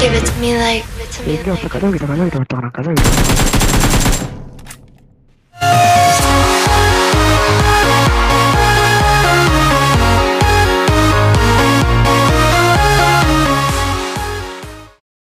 Give it to me like.